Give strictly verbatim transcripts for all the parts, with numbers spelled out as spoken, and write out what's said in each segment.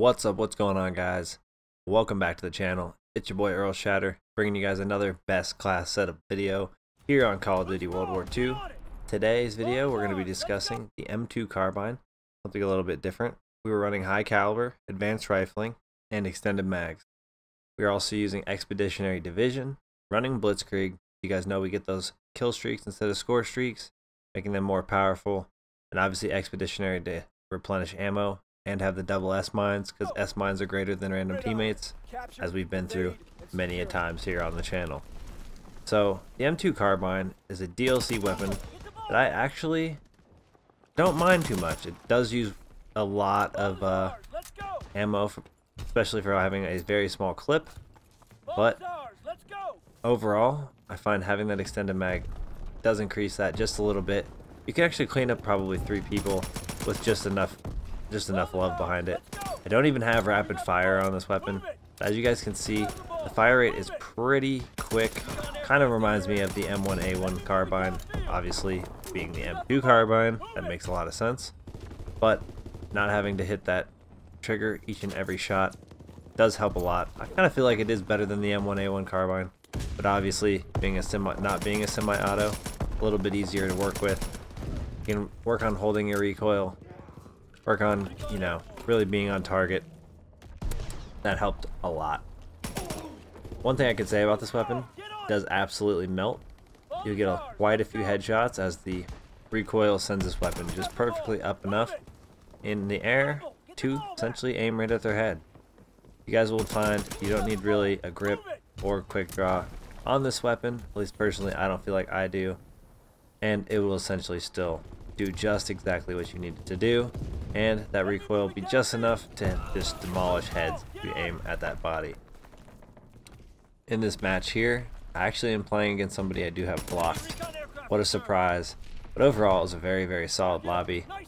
What's up, what's going on, guys? Welcome back to the channel. It's your boy Earl Shatter, bringing you guys another best class setup video here on Call of Duty World War Two. Today's video, we're going to be discussing the M two carbine, something a little bit different. We were running high caliber, advanced rifling, and extended mags. We are also using Expeditionary Division, running Blitzkrieg. You guys know we get those kill streaks instead of score streaks, making them more powerful, and obviously Expeditionary to replenish ammo and have the double S mines, because S mines are greater than random teammates, as we've been through many a times here on the channel. So the M two carbine is a D L C weapon that I actually don't mind too much. It does use a lot of uh, ammo, for, especially for having a very small clip, but overall I find having that extended mag does increase that just a little bit. You can actually clean up probably three people with just enough just enough love behind it. I don't even have rapid fire on this weapon. As you guys can see, the fire rate is pretty quick. Kind of reminds me of the M one A one carbine, obviously being the M two carbine. That makes a lot of sense. But not having to hit that trigger each and every shot does help a lot. I kind of feel like it is better than the M one A one carbine, but obviously being a semi, not being a semi-auto, a little bit easier to work with. You can work on holding your recoil, work on, you know, really being on target. That helped a lot. One thing I could say about this weapon, it does absolutely melt. You'll get a, quite a few headshots as the recoil sends this weapon just perfectly up enough in the air to essentially aim right at their head. You guys will find you don't need really a grip or quick draw on this weapon. At least personally, I don't feel like I do. And it will essentially still do just exactly what you need it to do, and that recoil will be just enough to just demolish heads if you aim at that body. In this match here, I actually am playing against somebody I do have blocked. What a surprise. But overall, it was a very, very solid lobby. I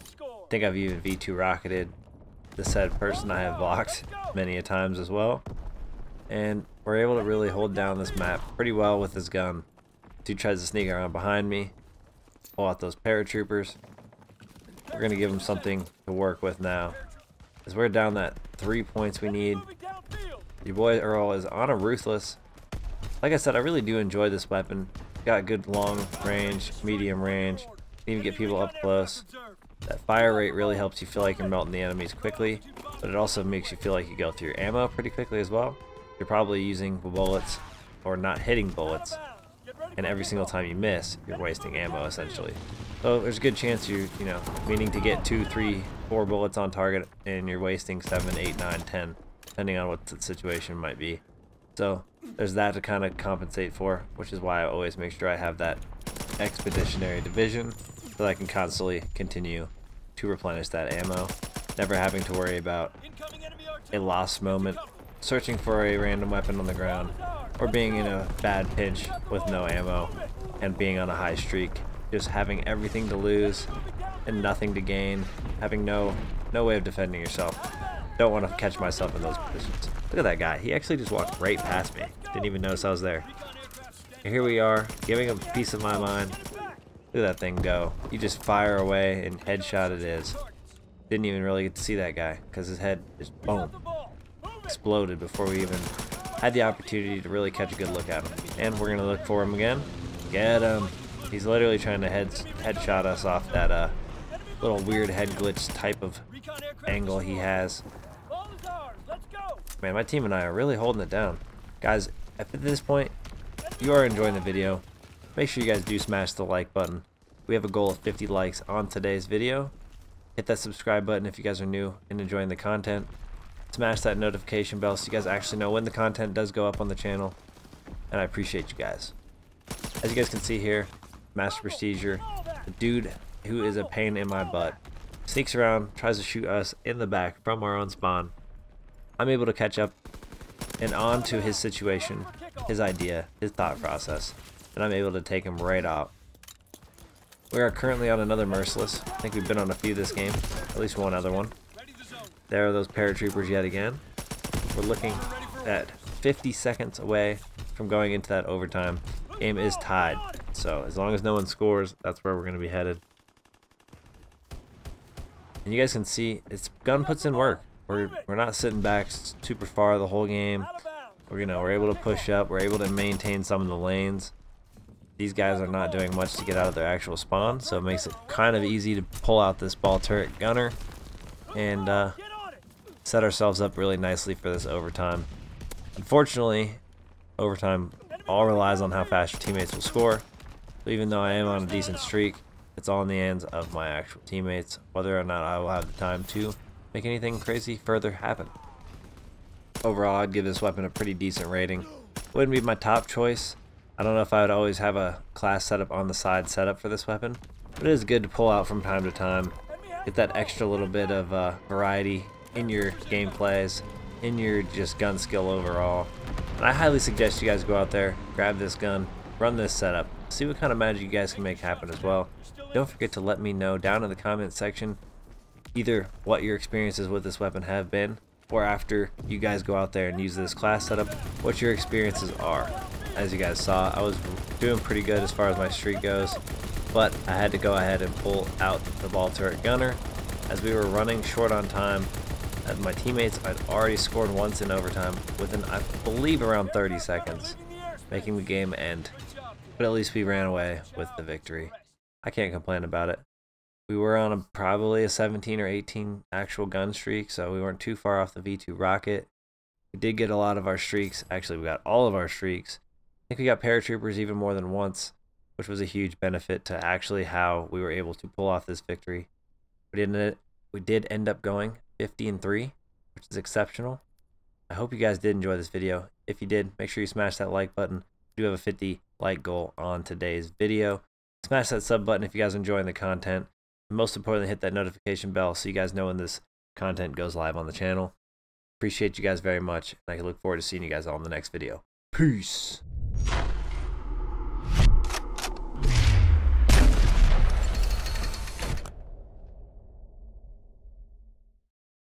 think I've even V two rocketed the said person I have blocked many a times as well. And we're able to really hold down this map pretty well with this gun. Dude tries to sneak around behind me, pull out those paratroopers. We're going to give them something to work with now, as we're down that three points we need. Your boy Earl is on a ruthless. Like I said, I really do enjoy this weapon. Got good long range, medium range, you can even get people up close. That fire rate really helps you feel like you're melting the enemies quickly, but it also makes you feel like you go through your ammo pretty quickly as well. You're probably using bullets or not hitting bullets, and every single time you miss, you're wasting ammo essentially. So there's a good chance you you know, meaning to get two, three, four bullets on target, and you're wasting seven, eight, nine, ten, depending on what the situation might be. So there's that to kind of compensate for, which is why I always make sure I have that Expeditionary Division so that I can constantly continue to replenish that ammo, never having to worry about a lost moment, searching for a random weapon on the ground, or being in a bad pinch with no ammo and being on a high streak. Just having everything to lose and nothing to gain, having no no way of defending yourself. Don't want to catch myself in those positions. Look at that guy, he actually just walked right past me, didn't even notice I was there. And here we are, giving him a piece of my mind. Look at that thing go. You just fire away and headshot it is. Didn't even really get to see that guy because his head just boom, exploded before we even had the opportunity to really catch a good look at him. And we're gonna look for him again. Get him. He's literally trying to head headshot us off that uh, little weird head glitch type of angle he has. Man, my team and I are really holding it down. Guys, at this point, if you are enjoying the video, make sure you guys do smash the like button. We have a goal of fifty likes on today's video. Hit that subscribe button if you guys are new and enjoying the content. Smash that notification bell so you guys actually know when the content does go up on the channel, and I appreciate you guys. As you guys can see here, Master Prestiger, the dude who is a pain in my butt, sneaks around, tries to shoot us in the back from our own spawn. I'm able to catch up and on to his situation, his idea, his thought process, and I'm able to take him right out. We are currently on another merciless. I think we've been on a few this game, at least one other one. There are those paratroopers yet again. We're looking at fifty seconds away from going into that overtime. Game is tied, so as long as no one scores, that's where we're going to be headed. And you guys can see, this gun puts in work. We're, we're not sitting back super far the whole game. We're, you know, we're able to push up. We're able to maintain some of the lanes. These guys are not doing much to get out of their actual spawn, so it makes it kind of easy to pull out this ball turret gunner and uh, set ourselves up really nicely for this overtime. Unfortunately, overtime all relies on how fast your teammates will score. So even though I am on a decent streak, it's all in the hands of my actual teammates, whether or not I will have the time to make anything crazy further happen. Overall, I'd give this weapon a pretty decent rating. Wouldn't be my top choice. I don't know if I would always have a class setup on the side setup for this weapon, but it is good to pull out from time to time, get that extra little bit of uh, variety in your gameplays, in your just gun skill overall. And I highly suggest you guys go out there, grab this gun, run this setup, see what kind of magic you guys can make happen as well. Don't forget to let me know down in the comment section either what your experiences with this weapon have been, or after you guys go out there and use this class setup, what your experiences are. As you guys saw, I was doing pretty good as far as my streak goes, but I had to go ahead and pull out the ball turret gunner as we were running short on time. As my teammates had already scored once in overtime within, I believe, around thirty seconds, making the game end. But at least we ran away with the victory. I can't complain about it. We were on a, probably a seventeen or eighteen actual gun streak, so we weren't too far off the V two rocket. We did get a lot of our streaks. Actually, we got all of our streaks. I think we got paratroopers even more than once, which was a huge benefit to actually how we were able to pull off this victory. We didn't. We did end up going fifty and three, which is exceptional. I hope you guys did enjoy this video. If you did, make sure you smash that like button. We do have a fifty like goal on today's video. Smash that sub button if you guys are enjoying the content. Most importantly, hit that notification bell so you guys know when this content goes live on the channel. Appreciate you guys very much, and I look forward to seeing you guys all in the next video. Peace!